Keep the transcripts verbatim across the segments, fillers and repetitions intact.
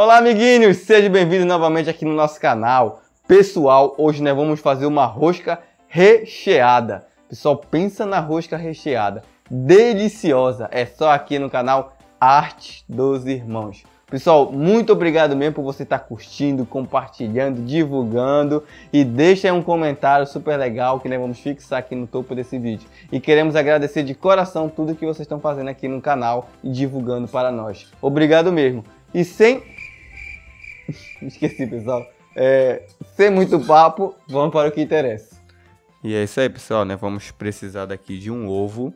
Olá, amiguinhos! Seja bem-vindo novamente aqui no nosso canal. Pessoal, hoje nós vamos fazer uma rosca recheada. Pessoal, pensa na rosca recheada. Deliciosa! É só aqui no canal Arte dos Irmãos. Pessoal, muito obrigado mesmo por você estar curtindo, compartilhando, divulgando. E deixa aí um comentário super legal que nós vamos fixar aqui no topo desse vídeo. E queremos agradecer de coração tudo que vocês estão fazendo aqui no canal e divulgando para nós. Obrigado mesmo. E sem... Esqueci, pessoal. É... Sem muito papo, vamos para o que interessa. E é isso aí, pessoal, né? Vamos precisar daqui de um ovo.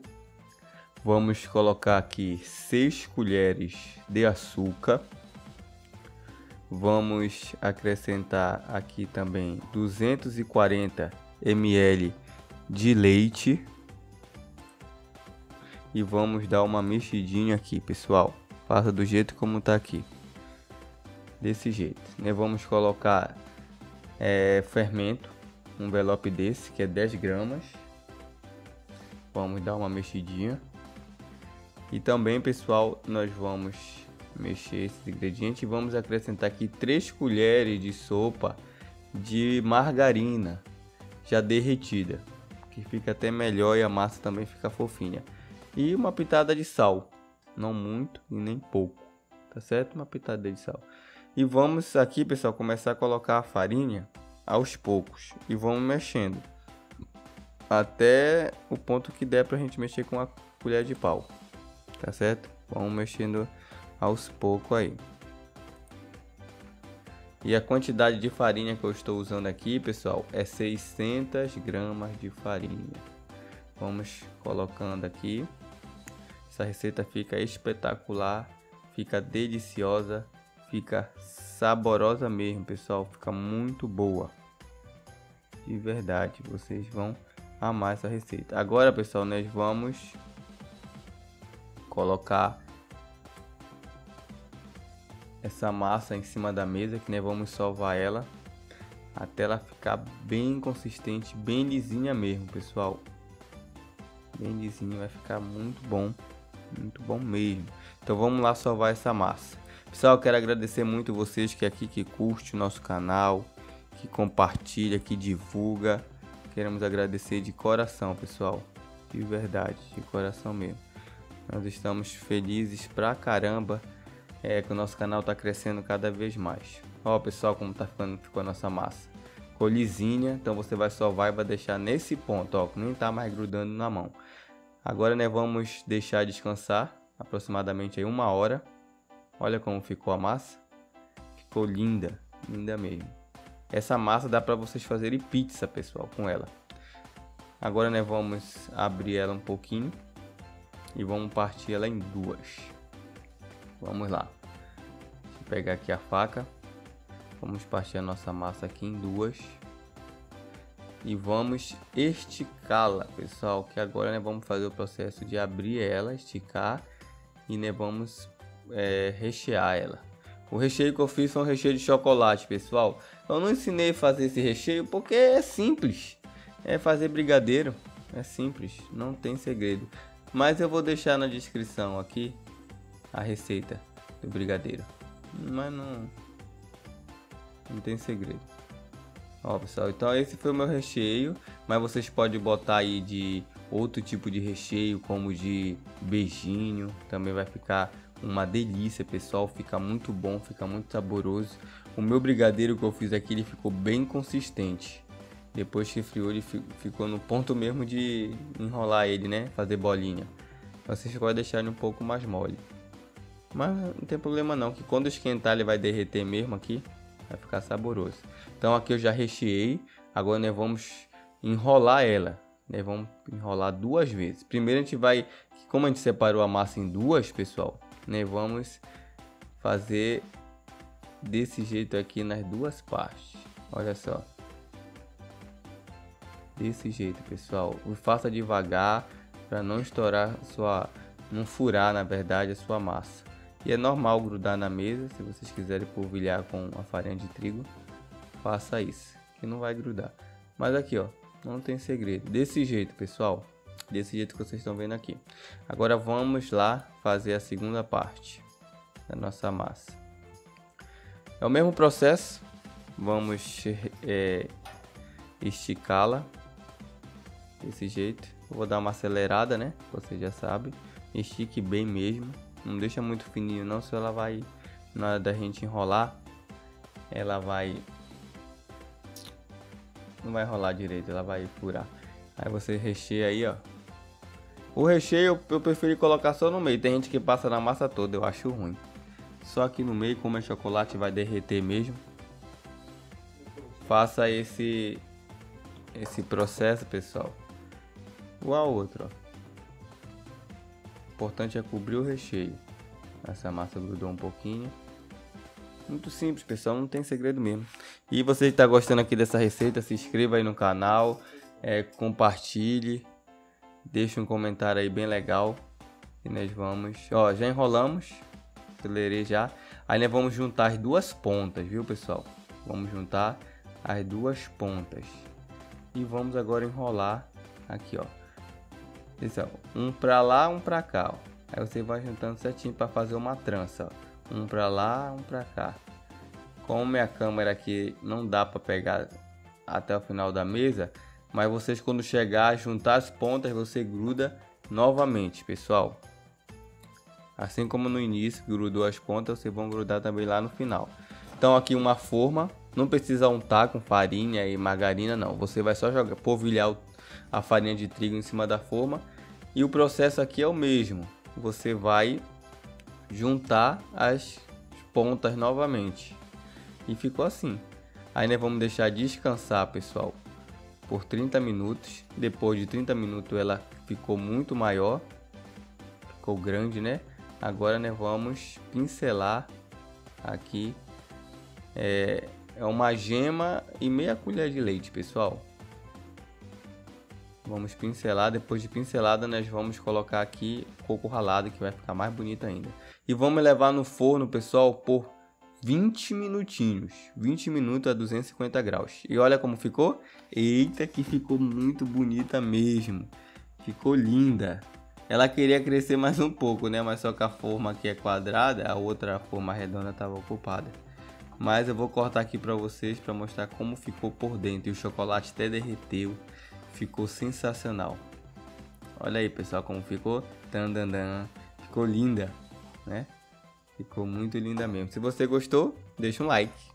Vamos colocar aqui seis colheres de açúcar. Vamos acrescentar aqui também duzentos e quarenta mililitros de leite. E vamos dar uma mexidinha aqui, pessoal. Faça do jeito como tá aqui. Desse jeito, né? Vamos colocar é, fermento. Um envelope desse, que é dez gramas. Vamos dar uma mexidinha. E também, pessoal, nós vamos mexer esse ingrediente e vamos acrescentar aqui três colheres de sopa de margarina já derretida, que fica até melhor e a massa também fica fofinha. E uma pitada de sal, não muito e nem pouco, tá certo? Uma pitada de sal. E vamos aqui, pessoal, começar a colocar a farinha aos poucos e vamos mexendo até o ponto que der pra gente mexer com a colher de pau. Tá certo? Vamos mexendo aos poucos aí. E a quantidade de farinha que eu estou usando aqui, pessoal, é seiscentas gramas de farinha. Vamos colocando aqui. Essa receita fica espetacular, fica deliciosa, fica saborosa mesmo, pessoal. Fica muito boa. De verdade, vocês vão amar essa receita. Agora, pessoal, nós vamos... colocar essa massa em cima da mesa, que nós vamos sovar ela até ela ficar bem consistente, bem lisinha mesmo, pessoal, bem lisinho, vai ficar muito bom, muito bom mesmo. Então vamos lá sovar essa massa, pessoal. Eu quero agradecer muito vocês que aqui que curte o nosso canal, que compartilha, que divulga. Queremos agradecer de coração, pessoal, de verdade, de coração mesmo. Nós estamos felizes pra caramba é, que o nosso canal tá crescendo cada vez mais. Ó, pessoal, como tá ficando, ficou a nossa massa. Ficou lisinha, então você vai sovar e vai deixar nesse ponto, ó, que nem tá mais grudando na mão. Agora, né, vamos deixar descansar aproximadamente aí uma hora. Olha como ficou a massa. Ficou linda, linda mesmo. Essa massa dá pra vocês fazerem pizza, pessoal, com ela. Agora, né, vamos abrir ela um pouquinho. E vamos partir ela em duas. Vamos lá. Deixa eu pegar aqui a faca. Vamos partir a nossa massa aqui em duas. E vamos esticá-la, pessoal. Que agora, né, vamos fazer o processo de abrir ela, esticar. E, né, vamos é, rechear ela. O recheio que eu fiz foi um recheio de chocolate, pessoal. Eu não ensinei a fazer esse recheio porque é simples. É fazer brigadeiro. É simples. Não tem segredo. Mas eu vou deixar na descrição aqui a receita do brigadeiro. Mas não, não tem segredo. Ó, pessoal, então esse foi o meu recheio. Mas vocês podem botar aí de outro tipo de recheio, como de beijinho. Também vai ficar uma delícia, pessoal. Fica muito bom, fica muito saboroso. O meu brigadeiro que eu fiz aqui, ele ficou bem consistente. Depois que esfriou, ele ficou no ponto mesmo de enrolar ele, né? Fazer bolinha. Vocês podem deixar ele um pouco mais mole. Mas não tem problema não, que quando esquentar ele vai derreter mesmo aqui. Vai ficar saboroso. Então aqui eu já recheei. Agora nós vamos enrolar ela. Nós vamos enrolar duas vezes. Primeiro a gente vai... Como a gente separou a massa em duas, pessoal, nós vamos fazer desse jeito aqui nas duas partes. Olha só. Desse jeito, pessoal, e faça devagar para não estourar sua, não furar na verdade a sua massa. E é normal grudar na mesa. Se vocês quiserem polvilhar com a farinha de trigo, faça isso, que não vai grudar. Mas aqui, ó, não tem segredo. Desse jeito, pessoal, desse jeito que vocês estão vendo aqui. Agora vamos lá fazer a segunda parte da nossa massa. É o mesmo processo. Vamos é, esticá-la desse jeito. Vou dar uma acelerada, né? Você já sabe. Estique bem mesmo. Não deixa muito fininho não, se ela vai, na hora da gente enrolar, ela vai, não vai rolar direito, ela vai furar. Aí você recheia aí, ó. O recheio eu preferi colocar só no meio. Tem gente que passa na massa toda, eu acho ruim. Só aqui no meio, como é chocolate, vai derreter mesmo. Faça esse esse processo, pessoal. Igual ao outro, ó. O importante é cobrir o recheio. Essa massa grudou um pouquinho. Muito simples, pessoal, não tem segredo mesmo. E você que está gostando aqui dessa receita, se inscreva aí no canal, é, compartilhe, deixe um comentário aí bem legal. E nós vamos, ó, já enrolamos, acelerei já. Aí nós vamos juntar as duas pontas, viu, pessoal? Vamos juntar as duas pontas e vamos agora enrolar aqui, ó. Um pra lá, um pra cá, ó. Aí você vai juntando certinho para fazer uma trança, ó. Um pra lá, um pra cá. Como minha câmera aqui não dá para pegar até o final da mesa, mas vocês quando chegar, juntar as pontas, você gruda novamente, pessoal. Assim como no início grudou as pontas, vocês vão grudar também lá no final. Então aqui uma forma, não precisa untar com farinha e margarina não. Você vai só jogar, polvilhar a farinha de trigo em cima da forma. E o processo aqui é o mesmo. Você vai juntar as pontas novamente. E ficou assim. Aí nós vamos deixar descansar, pessoal, por trinta minutos. Depois de trinta minutos ela ficou muito maior. Ficou grande, né? Agora nós vamos pincelar aqui. É, é uma gema e meia colher de leite, pessoal. Vamos pincelar, depois de pincelada nós vamos colocar aqui coco ralado, que vai ficar mais bonito ainda. E vamos levar no forno, pessoal, por vinte minutinhos. vinte minutos a duzentos e cinquenta graus. E olha como ficou. Eita, que ficou muito bonita mesmo. Ficou linda. Ela queria crescer mais um pouco, né? Mas só que a forma aqui é quadrada, a outra forma redonda estava ocupada. Mas eu vou cortar aqui para vocês, para mostrar como ficou por dentro. E o chocolate até derreteu. Ficou sensacional. Olha aí, pessoal, como ficou. Tandandan. Ficou linda, né? Ficou muito linda mesmo. Se você gostou, deixa um like.